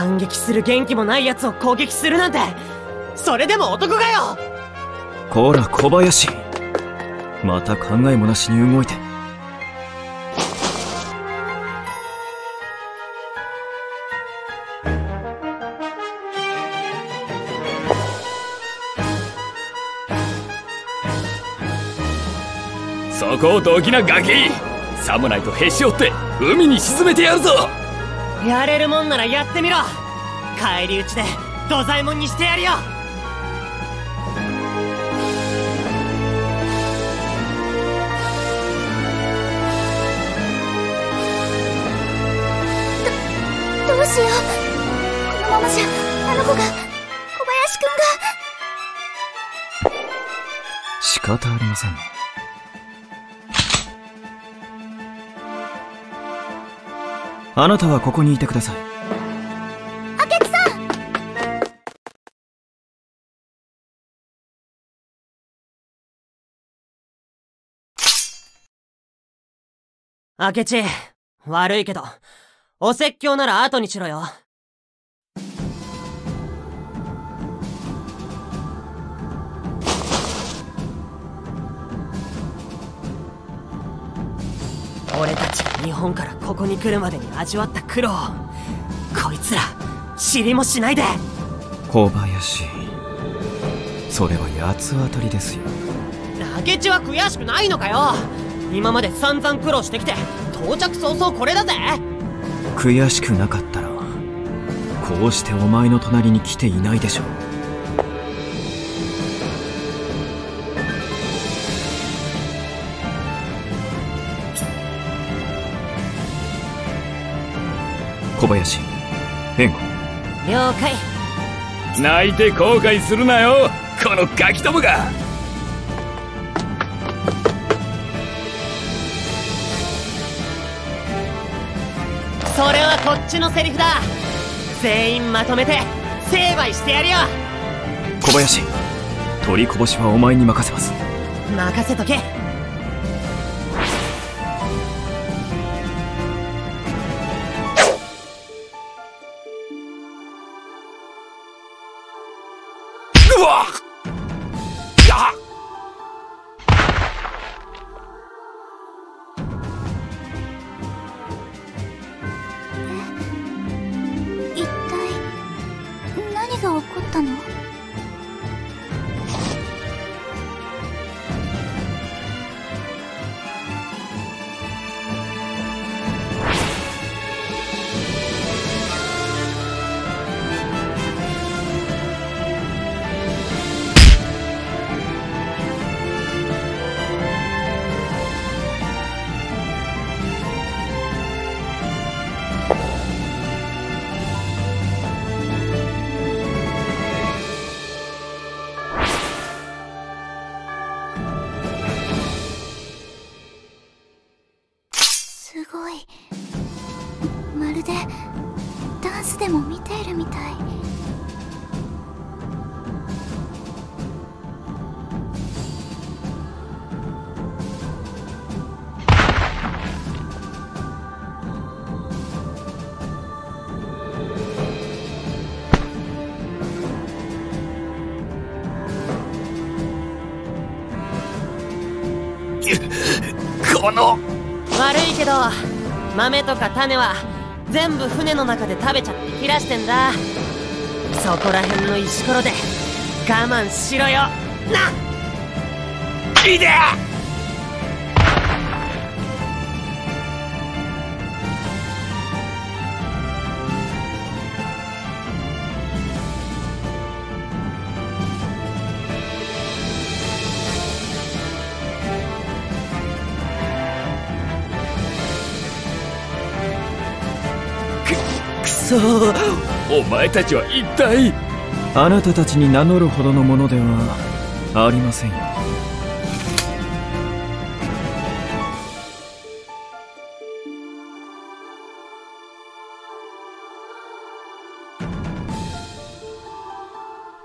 反撃する元気もない奴を攻撃するなんて、それでも男がよ。こら小林、また考えもなしに動いて。そこをどきなガキ、侍とへし折って海に沈めてやるぞ。やれるもんならやってみろ。返り討ちで土左衛門にしてやるよ。どうしよう。このままじゃあの子が、小林くんが。仕方ありませんね。あなたはここにいてください。明智さん。明智、悪いけどお説教なら後にしろよ。俺たちが日本からここに来るまでに味わった苦労、こいつら知りもしないで。小林、それは八つ当たりですよ。明智は悔しくないのかよ。今まで散々苦労してきて、到着早々これだぜ。悔しくなかったらこうしてお前の隣に来ていないでしょう。小林、援護。了解。泣いて後悔するなよ、このガキどもが。それはこっちのセリフだ。全員まとめて成敗してやるよ。小林、取りこぼしはお前に任せます。任せとけ。うわっ、まるでダンスでも見ているみたい。この悪いけど豆とか種は全部船の中で食べちゃって切らしてんだ。そこら辺の石ころで我慢しろよな。いでえお前たちは一体。あなたたちに名乗るほどのものではありませんよ。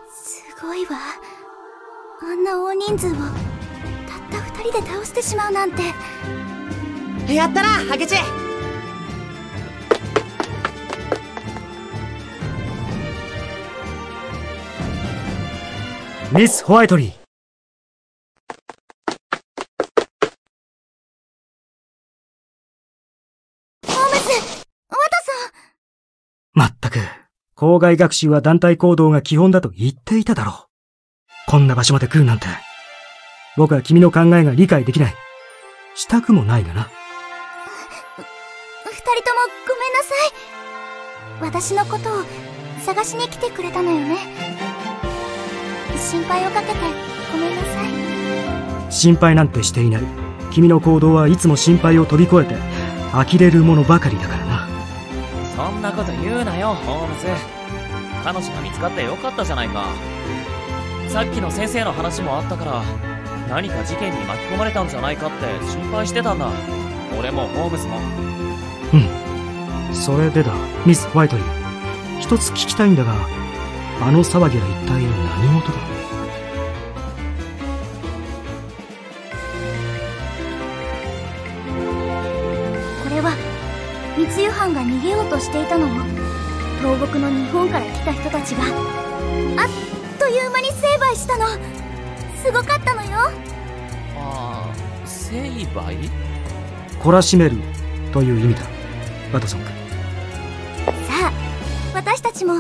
すごいわ、あんな大人数をたった2人で倒してしまうなんて。やったな明智。ミス・ホワイトリー。まったく、校外学習は団体行動が基本だと言っていただろう。こんな場所まで来るなんて。僕は君の考えが理解できない。したくもないがな。二人ともごめんなさい。私のことを探しに来てくれたのよね。心配をかけてごめんなさい。心配なんてしていない。君の行動はいつも心配を飛び越えて、呆れるものばかりだからな。そんなこと言うなよ、ホームズ。彼女が見つかってよかったじゃないか。さっきの先生の話もあったから、何か事件に巻き込まれたんじゃないかって心配してたんだ。俺もホームズも。うん。それでだ、ミス・ホワイトリー。一つ聞きたいんだが、あの騒ぎは一体何事だ？これは、密輸犯が逃げようとしていたのを東北の日本から来た人たちがあっという間に成敗したの。すごかったのよ。ああ、成敗？懲らしめるという意味だ、ワトソン君。さあ、私たちも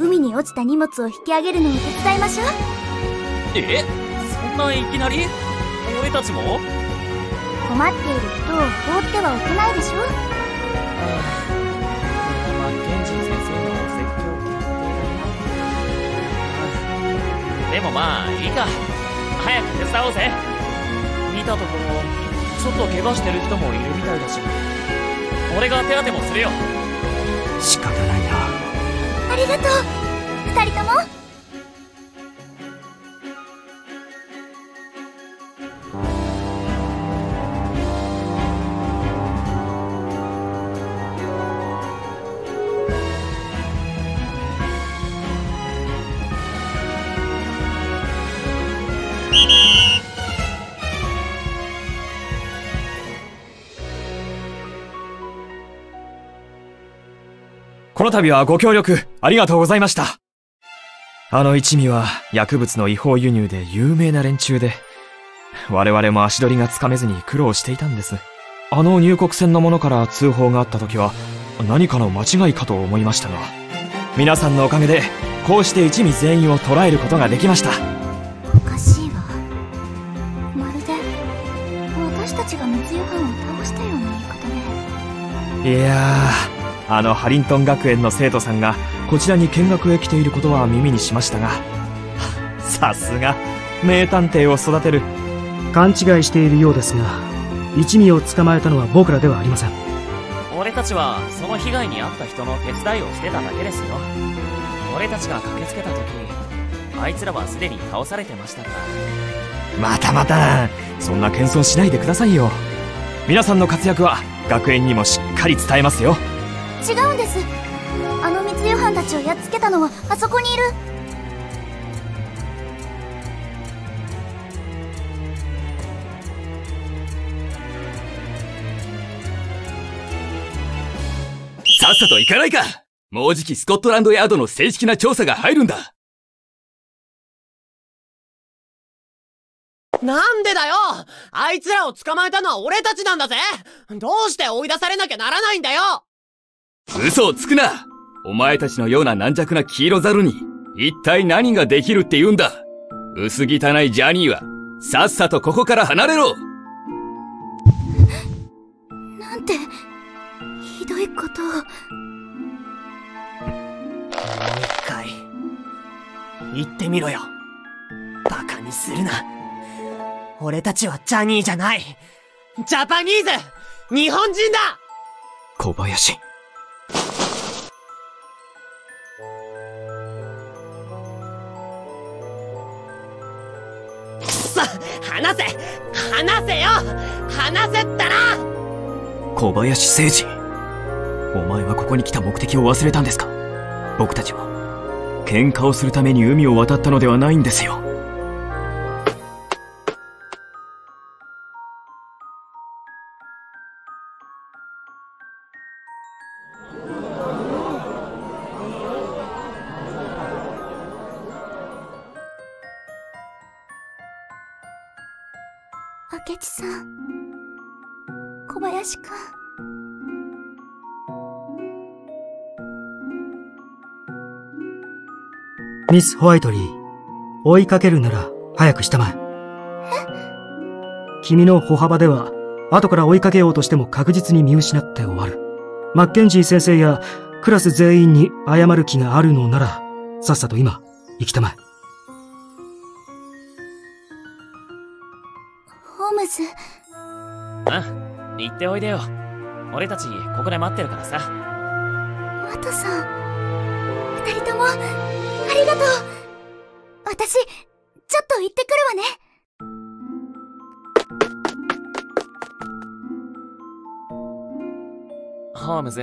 海に落ちた荷物を引き上げるのを手伝いましょう。え？そんないきなり？俺たちも？困っている人を放ってはおけないでしょ。ああ、これはマッケンジー先生の説教を聞いている。でもまあいいか、早く手伝おうぜ。見たところちょっと怪我してる人もいるみたいだし、俺が手当てもするよ。仕方ないな。ありがとう、二人とも。この度はご協力ありがとうございました。あの一味は薬物の違法輸入で有名な連中で、我々も足取りがつかめずに苦労していたんです。あの入国船の者から通報があった時は何かの間違いかと思いましたが、皆さんのおかげでこうして一味全員を捕らえることができました。おかしいわ。まるで私たちが密輸犯を倒したような言い方ね。いやー、あのハリントン学園の生徒さんがこちらに見学へ来ていることは耳にしましたが、さすが名探偵を育てる。勘違いしているようですが、一味を捕まえたのは僕らではありません。俺たちはその被害に遭った人の手伝いをしてただけですよ。俺たちが駆けつけた時、あいつらはすでに倒されてましたから。またまた、そんな謙遜しないでくださいよ。皆さんの活躍は学園にもしっかり伝えますよ。違うんです。あの密輸犯たちをやっつけたのはあそこにいる。さっさと行かないか。もうじきスコットランドヤードの正式な調査が入るんだ。なんでだよ！あいつらを捕まえたのは俺たちなんだぜ！どうして追い出されなきゃならないんだよ！嘘をつくな！お前たちのような軟弱な黄色ザルに一体何ができるって言うんだ。薄汚いジャニーはさっさとここから離れろ。なんてひどいことを。もう一回言ってみろよ。バカにするな。俺たちはジャニーじゃない。ジャパニーズ、日本人だ。小林。話せ！話せよ！話せったら！小林誠司、お前はここに来た目的を忘れたんですか？僕たちは喧嘩をするために海を渡ったのではないんですよ。明智さん、小林くん。ミス・ホワイトリー、追いかけるなら早くしたまえ。君の歩幅では、後から追いかけようとしても確実に見失って終わる。マッケンジー先生やクラス全員に謝る気があるのなら、さっさと今、行きたまえ。ホームズ。あ、行っておいでよ。俺たち、ここで待ってるからさ。ワトソン、二人とも。ありがとう。私、ちょっと行ってくるわね。ホームズ、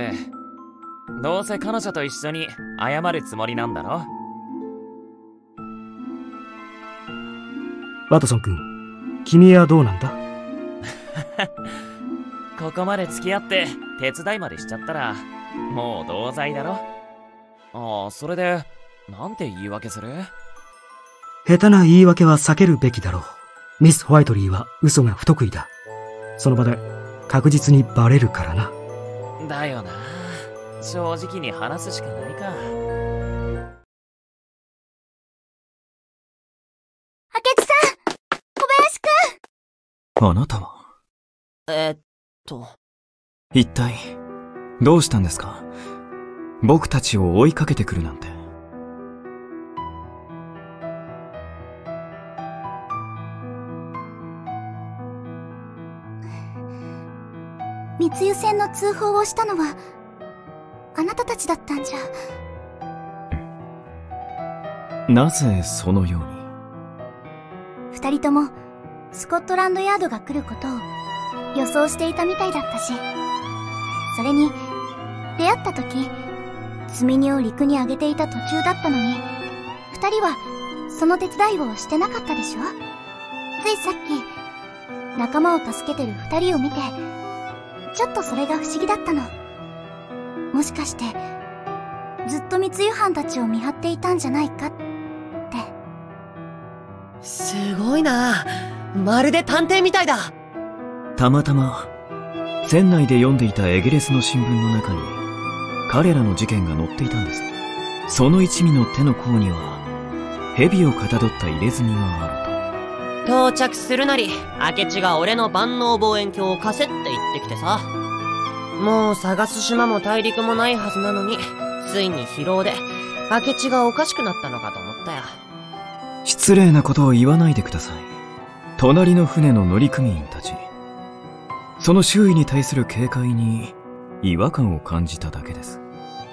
どうせ彼女と一緒に謝るつもりなんだろ？ワトソン君、君はどうなんだ？ここまで付き合って手伝いまでしちゃったら、もう同罪だろ？ああ、それで、なんて言い訳する？下手な言い訳は避けるべきだろう。ミス・ホワイトリーは嘘が不得意だ。その場で確実にバレるからな。だよな。正直に話すしかないか。明智さん！小林くん！あなたは？一体、どうしたんですか？僕たちを追いかけてくるなんて。密輸船の通報をしたのはあなたたちだったんじゃ。なぜそのように？2人ともスコットランドヤードが来ることを予想していたみたいだったし、それに出会った時積み荷を陸に上げていた途中だったのに、2人はその手伝いをしてなかったでしょ。ついさっき仲間を助けてる2人を見て、ちょっとそれが不思議だったの。もしかして、ずっと密輸犯たちを見張っていたんじゃないかって。すごいな。まるで探偵みたいだ。たまたま、船内で読んでいたエゲレスの新聞の中に、彼らの事件が載っていたんです。その一味の手の甲には、蛇をかたどった入れ墨がある。到着するなり、明智が俺の万能望遠鏡を貸せって言ってきてさ。もう探す島も大陸もないはずなのに、ついに疲労で、明智がおかしくなったのかと思ったよ。失礼なことを言わないでください。隣の船の乗組員たち。その周囲に対する警戒に違和感を感じただけです。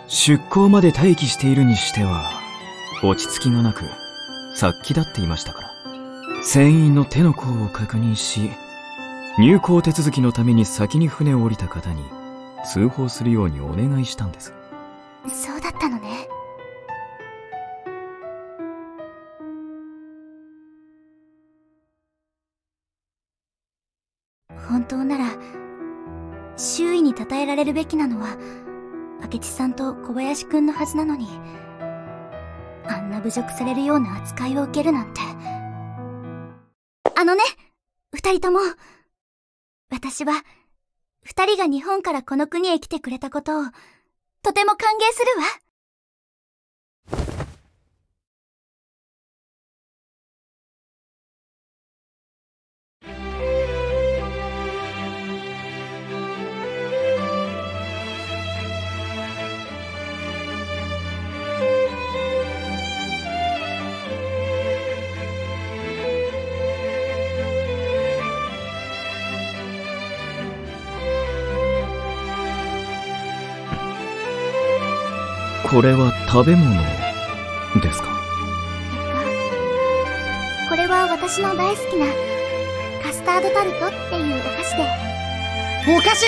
出港まで待機しているにしては、落ち着きがなく、殺気立っていましたから。船員の手の甲を確認し、入港手続きのために先に船を降りた方に通報するようにお願いしたんです。そうだったのね。本当なら、周囲に称えられるべきなのは、明智さんと小林くんのはずなのに、あんな侮辱されるような扱いを受けるなんて。あのね、二人とも。私は、二人が日本からこの国へ来てくれたことを、とても歓迎するわ。これは食べ物ですか？これは私の大好きなカスタードタルトっていうお菓子で。お菓子？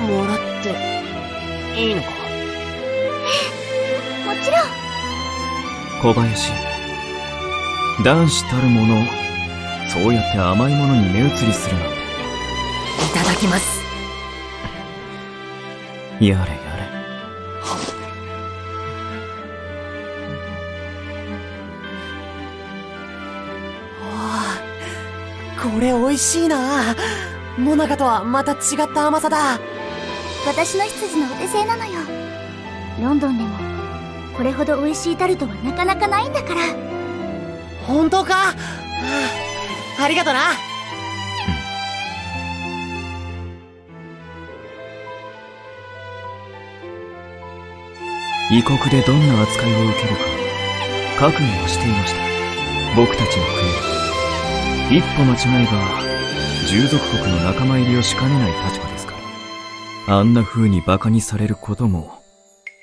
もらっていいのか？もちろん。小林、男子たるもの、そうやって甘いものに目移りするなんて。いただきます。やれやれ。これ美味しいな。モナカとはまた違った甘さだ。私の羊のお手製なのよ。ロンドンでもこれほど美味しいタルトはなかなかないんだから。本当か、はあ、ありがとな。異国でどんな扱いを受けるか覚悟をしていました。僕たちの国、一歩間違えば従属国の仲間入りをしかねない立場ですから、あんな風に馬鹿にされることも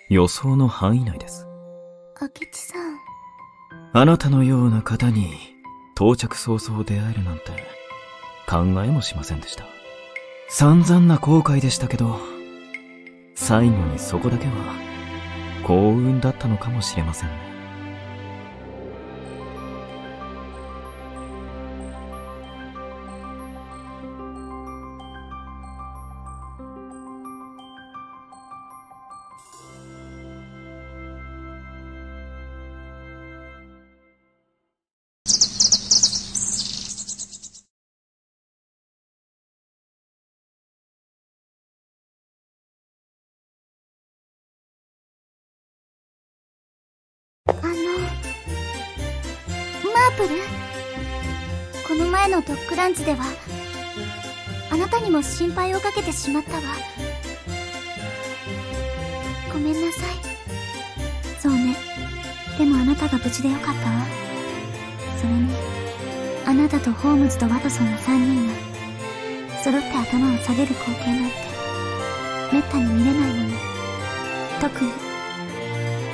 予想の範囲内です。明智さん、あなたのような方に到着早々出会えるなんて考えもしませんでした。散々な後悔でしたけど、最後にそこだけは幸運だったのかもしれませんね。この前のドッグランチではあなたにも心配をかけてしまったわ。ごめんなさい。そうね、でもあなたが無事でよかったわ。それにあなたとホームズとワトソンの3人が揃って頭を下げる光景なんてめったに見れないのね。特に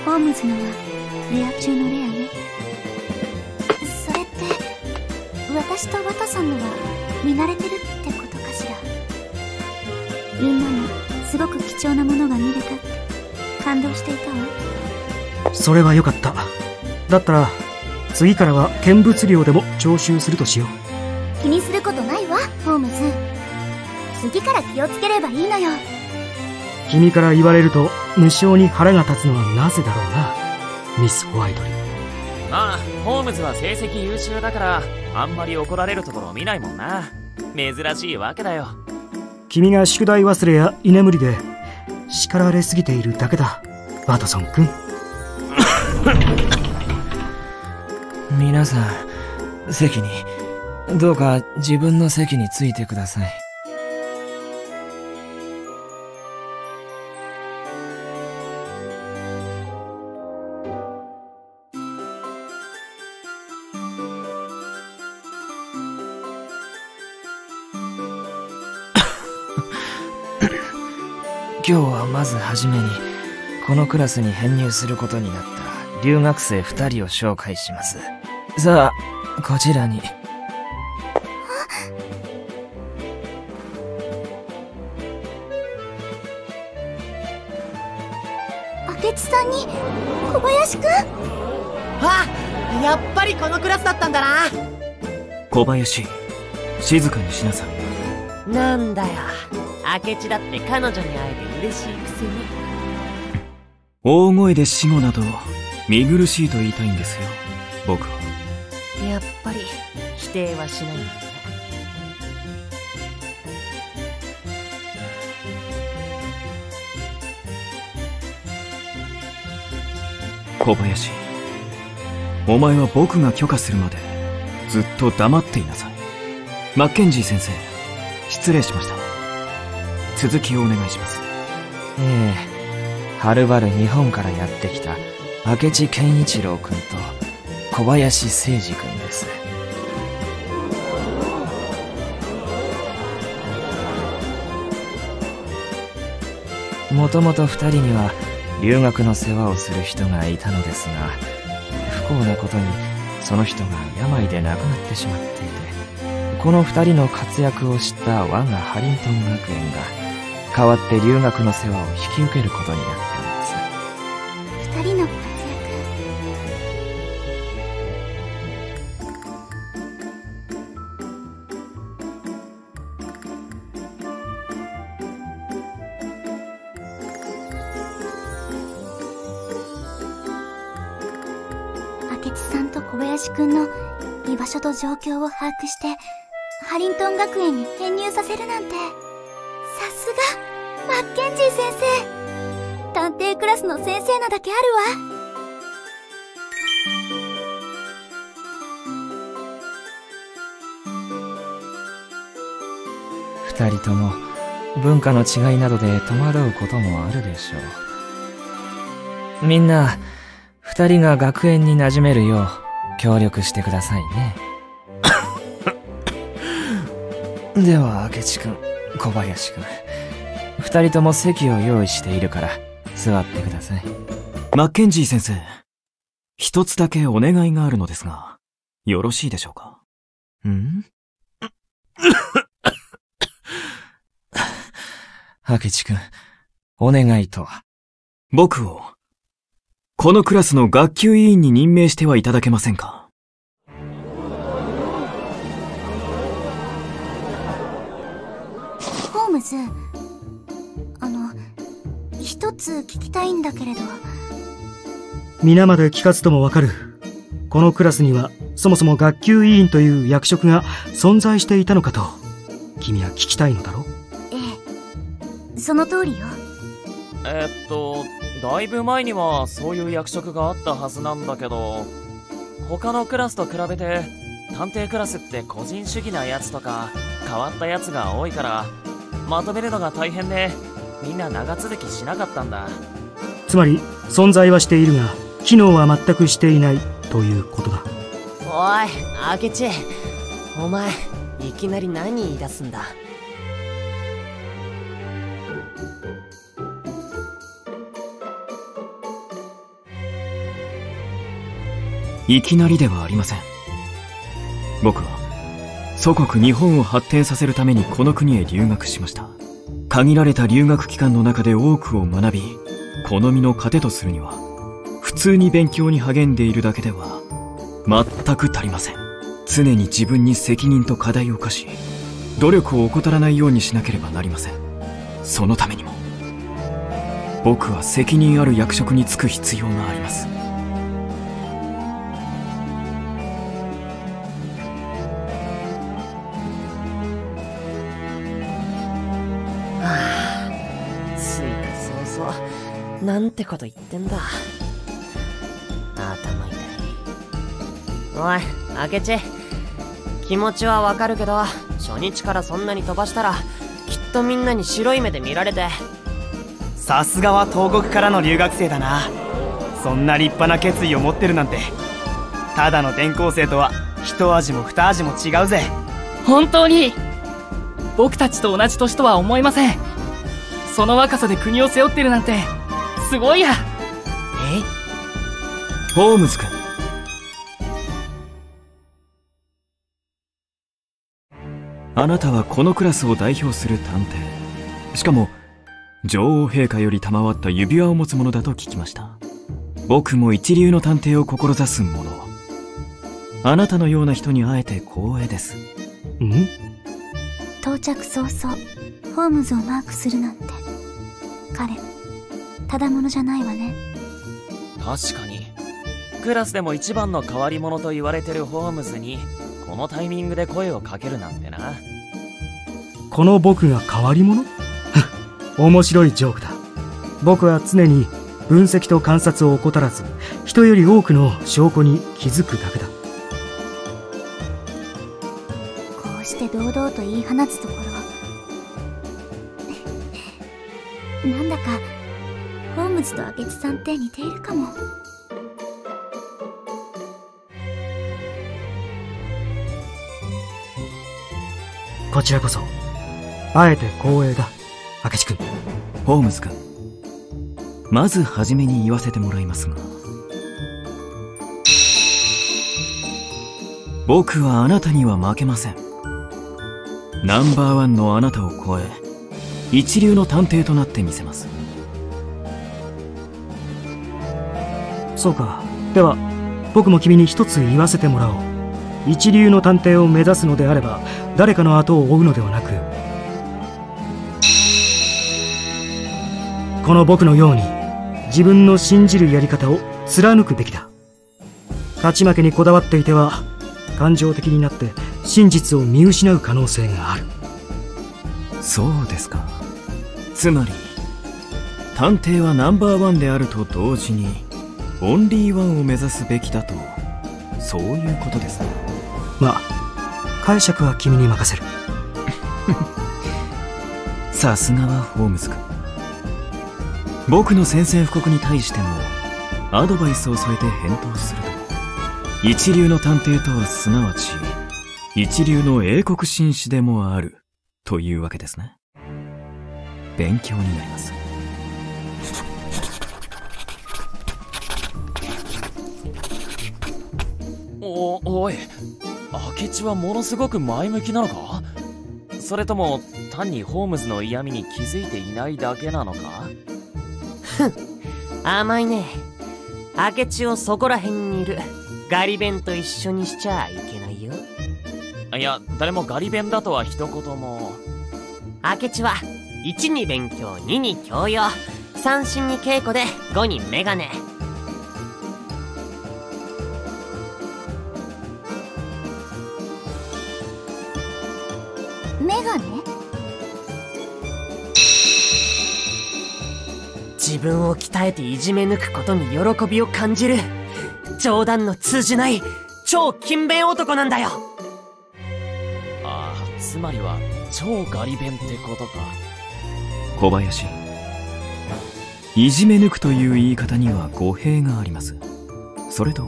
ホームズのはレア中のレアね。私とワトソンのは見慣れてるってことかしら。みんなもすごく貴重なものが見れたって感動していたわ。それはよかった。だったら次からは見物料でも徴収するとしよう。気にすることないわホームズ。次から気をつければいいのよ。君から言われると無性に腹が立つのはなぜだろうな、ミス・ホワイトリー。まあホームズは成績優秀だからあんまり怒られるところを見ないもんな。珍しいわけだよ。君が宿題忘れや居眠りで叱られすぎているだけだ、ワトソン君。皆さん、席にどうか自分の席についてください。今日はまずはじめにこのクラスに編入することになった留学生2人を紹介します。さあこちらに。明智さんに小林くん。あ、やっぱりこのクラスだったんだな。小林、静かにしなさい。なんだよ、明智だって彼女に会えて嬉しいくせに。大声で死後など見苦しいと言いたいんですよ、僕は。やっぱり否定はしないんだね。小林、お前は僕が許可するまでずっと黙っていなさい。マッケンジー先生、失礼しました。続きをお願いします。ええ、はるばる日本からやってきた明智健一郎君と小林誠二君です。もともと2人には留学の世話をする人がいたのですが、不幸なことにその人が病で亡くなってしまっていて、この2人の活躍を知った我がハリントン学園が代わって留学の世話を引き受けることになったんです。2人の活躍。明智さんと小林くんの居場所と状況を把握してハリントン学園に編入させるなんて、さすがマッケンジー先生。探偵クラスの先生なだけあるわ。二人とも文化の違いなどで戸惑うこともあるでしょう。みんな二人が学園に馴染めるよう協力してくださいね。では明智君、小林君、二人とも席を用意しているから座ってください。マッケンジー先生、一つだけお願いがあるのですが、よろしいでしょうか？ん？明智君、お願いとは？僕を、このクラスの学級委員に任命してはいただけませんか？ホームズ、一つ聞きたいんだけれど。皆まで聞かずともわかる。このクラスには、そもそも学級委員という役職が存在していたのかと、君は聞きたいのだろう？その通りよ。だいぶ前にはそういう役職があったはずなんだけど、他のクラスと比べて探偵クラスって個人主義なやつとか変わったやつが多いから、まとめるのが大変で、みんな長続きしなかったんだ。つまり存在はしているが機能は全くしていないということだ。おい明智、お前いきなり何言い出すんだ。いきなりではありません。僕は祖国日本を発展させるためにこの国へ留学しました。限られた留学期間の中で多くを学び、この身の糧とするには、普通に勉強に励んでいるだけでは全く足りません。常に自分に責任と課題を課し、努力を怠らないようにしなければなりません。そのためにも、僕は責任ある役職に就く必要があります。なんてこと言ってんだ。頭痛い。おい明智、気持ちはわかるけど、初日からそんなに飛ばしたらきっとみんなに白い目で見られて。さすがは東国からの留学生だな。そんな立派な決意を持ってるなんて、ただの転校生とは一味も二味も違うぜ。本当に僕たちと同じ年とは思えません。その若さで国を背負ってるなんてすごいや。ホームズ君、あなたはこのクラスを代表する探偵、しかも女王陛下より賜った指輪を持つものだと聞きました。僕も一流の探偵を志す者。あなたのような人に会えて光栄です。ん？到着早々ホームズをマークするなんて、彼ただものじゃないわね。確かにクラスでも一番の変わり者と言われてるホームズにこのタイミングで声をかけるなんてな。この僕が変わり者？面白いジョークだ。僕は常に分析と観察を怠らず、人より多くの証拠に気づくだけだ。こうして堂々と言い放つところなんだかホームズと明智さんって似ているかも。こちらこそ、あえて光栄だ明智君。ホームズ君、まず初めに言わせてもらいますが、僕はあなたには負けません。ナンバーワンのあなたを超え、一流の探偵となってみせます。そうか。では僕も君に一つ言わせてもらおう。一流の探偵を目指すのであれば、誰かの後を追うのではなく、この僕のように自分の信じるやり方を貫くべきだ。勝ち負けにこだわっていては感情的になって真実を見失う可能性がある。そうですか。つまり探偵はナンバーワンであると同時にオンリーワンを目指すべきだと、そういうことですね。まあ解釈は君に任せる。さすがはホームズ君。僕の宣戦布告に対してもアドバイスを添えて返答すると、一流の探偵とはすなわち一流の英国紳士でもあるというわけですね。勉強になります。おい、明智はものすごく前向きなのか、それとも単にホームズの嫌味に気づいていないだけなのか。ふん、甘いね。明智をそこら辺にいるガリ弁と一緒にしちゃいけないよ。いや、誰もガリ弁だとは一言も。明智は1に勉強、2に教養、3心に稽古で5にメガネ。メガネ？自分を鍛えていじめ抜くことに喜びを感じる、冗談の通じない超勤勉男なんだよ。ああ、つまりは超ガリ弁ってことか。小林、いじめ抜くという言い方には語弊があります。それと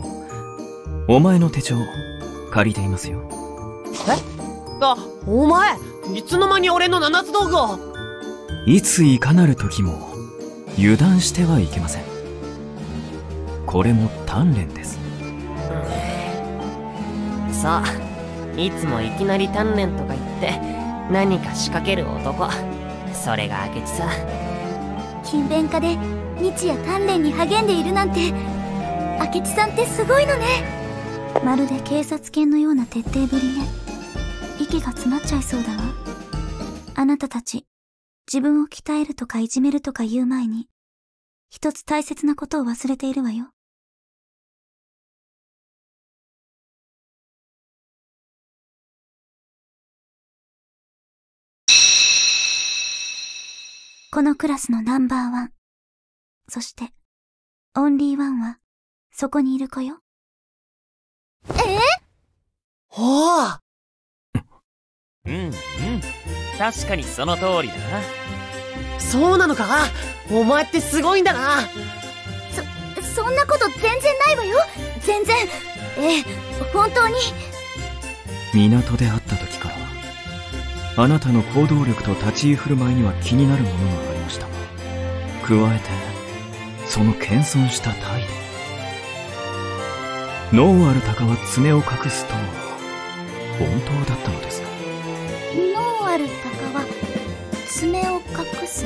お前の手帳借りていますよ。え？あ、お前いつの間に俺の7つ道具を。いついかなる時も油断してはいけません。これも鍛錬です。そう、いつもいきなり鍛錬とか言って何か仕掛ける男、それが明智さ。勤勉家で日夜鍛錬に励んでいるなんて、明智さんってすごいのね。まるで警察犬のような徹底ぶりね。息が詰まっちゃいそうだわ。あなたたち、自分を鍛えるとかいじめるとか言う前に、一つ大切なことを忘れているわよ。このクラスのナンバーワン、そして、オンリーワンは、そこにいる子よ。おぉ、うんうん、確かにその通りだな。そうなのか、お前ってすごいんだな。そんなこと全然ないわよ。全然、ええ、本当に。港で会った時からあなたの行動力と立ち居振る舞いには気になるものがありました。加えてその謙遜した態度、能ある鷹は爪を隠すと本当だったのです。能ある鷹は爪を隠す？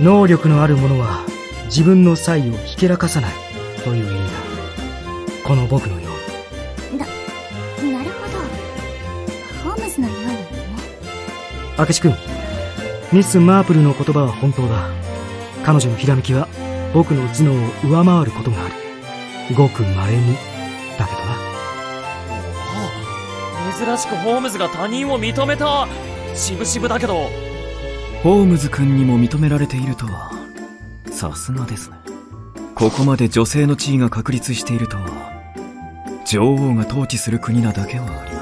能力のある者は自分の才をひけらかさないという意味だ。この僕のように。なるほど、ホームズのようにね。明智君、ミス・マープルの言葉は本当だ。彼女のひらめきは僕の頭脳を上回ることがある。ごく稀にだけどな。珍しくホームズが他人を認めた。しぶしぶだけど。ホームズ君にも認められているとはさすがですね。ここまで女性の地位が確立しているとは、女王が統治する国なだけはあり